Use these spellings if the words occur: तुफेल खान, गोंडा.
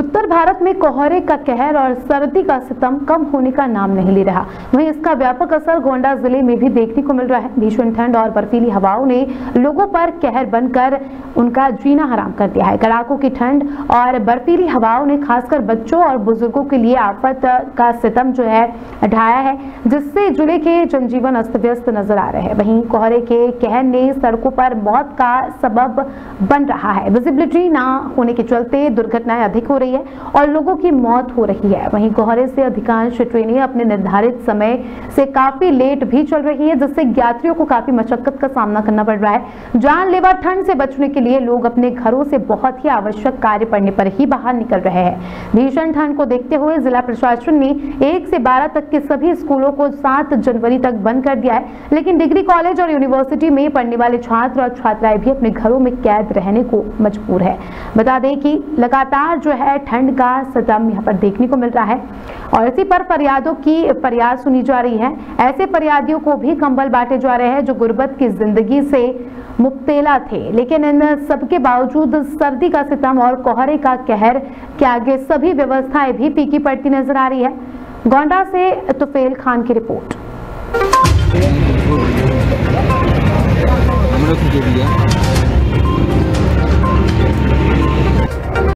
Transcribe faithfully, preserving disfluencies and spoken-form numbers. उत्तर भारत में कोहरे का कहर और सर्दी का सितम कम होने का नाम नहीं ले रहा। वहीं इसका व्यापक असर गोंडा जिले में भी देखने को मिल रहा है। भीषण ठंड और बर्फीली हवाओं ने लोगों पर कहर बनकर उनका जीना हराम कर दिया है। कड़ाकों की ठंड और बर्फीली हवाओं ने खासकर बच्चों और बुजुर्गों के लिए आफत का सितम जो है ढाया है, जिससे जिले के जनजीवन अस्त व्यस्त नजर आ रहे हैं। वहीं कोहरे के कहर ने सड़कों पर मौत का सबब बन रहा है। विजिबिलिटी ना होने के चलते दुर्घटनाएं अधिक हो रही है और लोगों की मौत हो रही है। वहीं कोहरे से अधिकांश ट्रेनें अपने निर्धारित समय से काफी लेट भी चल रही है, जिससे यात्रियों को काफी मशक्कत का सामना करना पड़ रहा है। जानलेवा ठंड से बचने के लिए लोग अपने घरों से बहुत ही आवश्यक कार्य पड़ने पर ही बाहर निकल रहे हैं। भीषण ठंड को देखते हुए जिला प्रशासन ने एक से बारह तक के सभी स्कूलों को सात जनवरी तक बंद कर दिया है, लेकिन डिग्री कॉलेज और यूनिवर्सिटी में पढ़ने वाले छात्र और छात्राएं भी अपने घरों में कैद रहने को मजबूर है। बता दें कि लगातार जो है ठंड का सितम यहाँ पर देखने को मिल रहा है और इसी पर फरियादों की फरियाद सुनी जा रही है। ऐसे फरियादियों को भी कंबल बांटे जा रहे हैं जो गुर्बत की जिंदगी से मुब्तला थे, लेकिन इन सबके बावजूद सर्दी का सितम और कोहरे का कहर के आगे सभी व्यवस्थाएं भी फीकी पड़ती नजर आ रही है। गोंडा से तुफेल खान की रिपोर्ट। हम लोग